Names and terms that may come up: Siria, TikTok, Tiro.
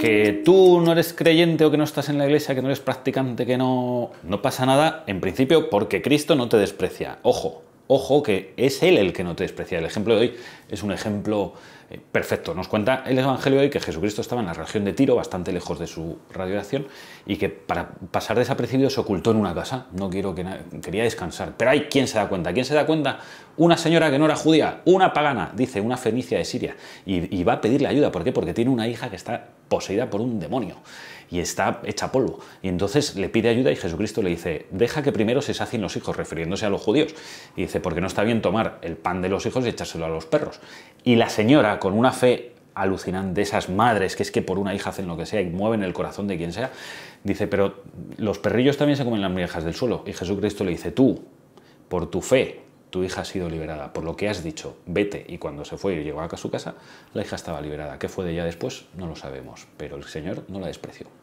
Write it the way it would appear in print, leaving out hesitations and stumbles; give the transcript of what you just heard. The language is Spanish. Que tú no eres creyente o que no estás en la iglesia, que no eres practicante, que no pasa nada, en principio, porque Cristo no te desprecia. Ojo, ojo, que es Él el que no te desprecia. El ejemplo de hoy es un ejemplo perfecto. Nos cuenta el Evangelio de hoy que Jesucristo estaba en la región de Tiro, bastante lejos de su radio de acción, y que para pasar desapercibido se ocultó en una casa. Quería descansar. Pero hay quien se da cuenta. ¿Quién se da cuenta? Una señora que no era judía, una pagana, dice, una fenicia de Siria, y va a pedirle ayuda. ¿Por qué? Porque tiene una hija que está poseída por un demonio y está hecha polvo. Y entonces le pide ayuda y Jesucristo le dice: deja que primero se sacien los hijos, refiriéndose a los judíos. Y dice, porque no está bien tomar el pan de los hijos y echárselo a los perros. Y la señora, con una fe alucinante, esas madres que es que por una hija hacen lo que sea y mueven el corazón de quien sea, dice, pero los perrillos también se comen las migajas del suelo. Y Jesucristo le dice: tú, por tu fe, tu hija ha sido liberada, por lo que has dicho, vete. Y cuando se fue y llegó a su casa, la hija estaba liberada. ¿Qué fue de ella después? No lo sabemos, pero el Señor no la despreció.